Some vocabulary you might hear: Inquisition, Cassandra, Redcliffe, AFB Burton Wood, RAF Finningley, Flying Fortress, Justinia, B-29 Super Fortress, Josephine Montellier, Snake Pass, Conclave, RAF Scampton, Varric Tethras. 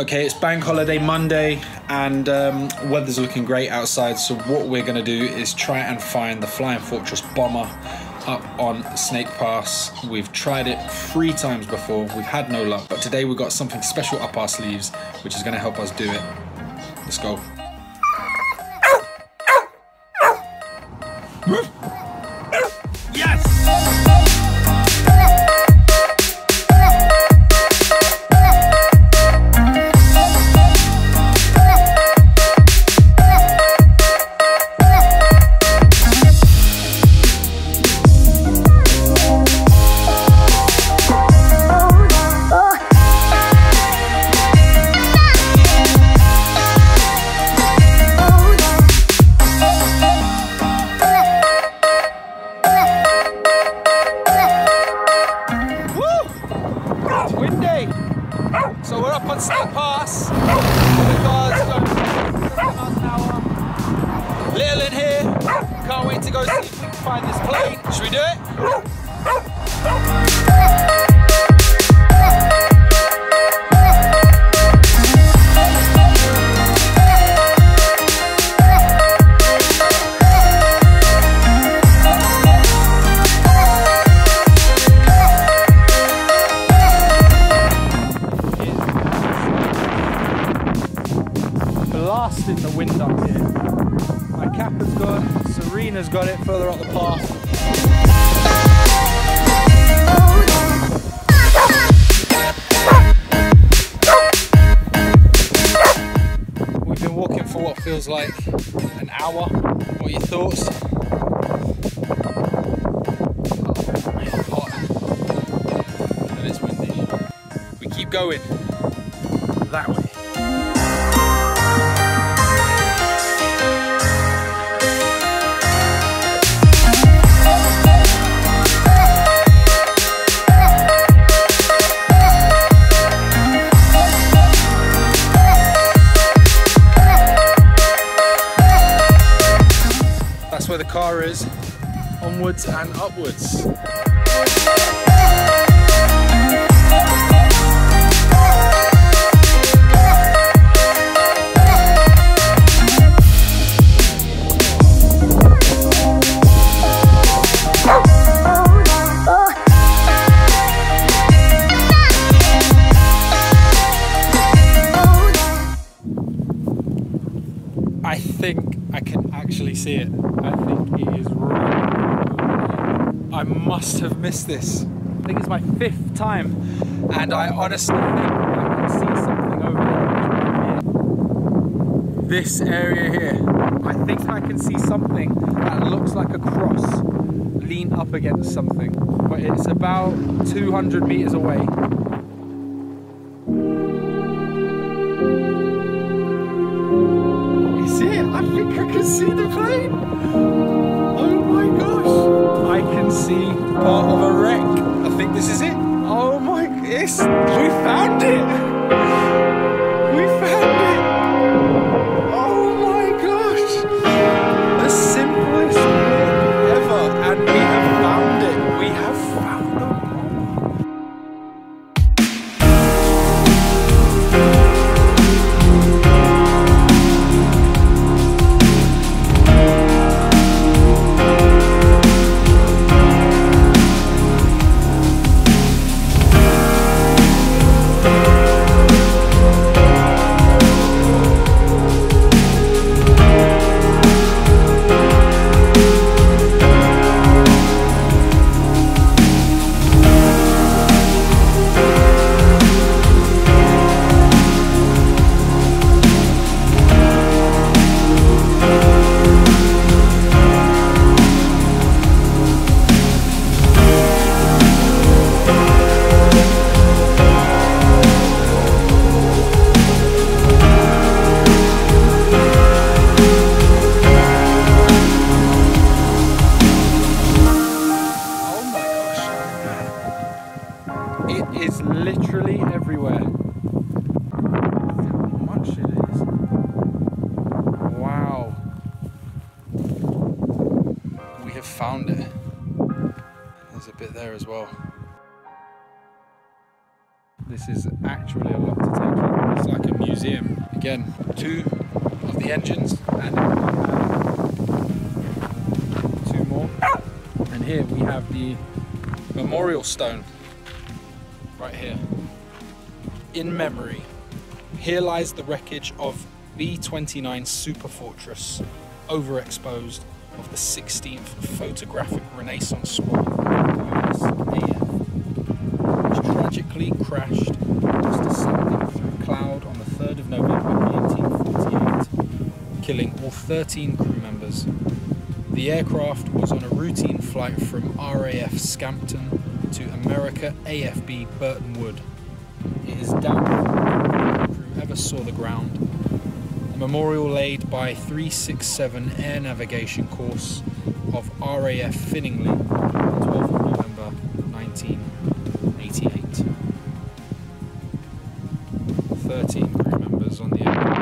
Okay, it's bank holiday Monday and weather's looking great outside, so what we're gonna do is try and find the Flying Fortress bomber up on Snake Pass. We've tried it 3 times before, we've had no luck, but today we've got something special up our sleeves which is gonna help us do it. Let's go. So we're up on Snake Pass. The cars going 7 miles an hour. Little in here. Can't wait to go see if we can find this plane. Should we do it? In the wind up here. My cap has gone, Serena's got it further up the path. We've been walking for what feels like an hour. What are your thoughts? It's hot and it's windy. We keep going that way. Where the car is, onwards and upwards. I think I can actually see it. I think it is right. I must have missed this. I think it's my 5th time, and I honestly think I can see something over there. This area here, I think I can see something that looks like a cross lean up against something, but it's about 200 meters away. I think I can see the plane! Oh my gosh! I can see part of a wreck. I think this is it. Oh my... Yes! We found it! We found it! Oh my gosh! The simplest thing ever, and we have found it. We have found the bomb. It's literally everywhere. How much it is. Wow. We have found it. There's a bit there as well. This is actually a lot to take in. It's like a Again, two of the engines and two more. And here we have the memorial stone right here. In memory, here lies the wreckage of B-29 Super Fortress, overexposed of the 16th Photographic Renaissance Squad of the AF, which tragically crashed just descending from a cloud on the 3rd of November 1948, killing all 13 crew members. The aircraft was on a routine flight from RAF Scampton to America AFB Burton Wood. It is doubtful crew ever saw the ground. Memorial laid by 367 Air Navigation Course of RAF Finningley, 12th of November 1988. 13 crew members on the aircraft.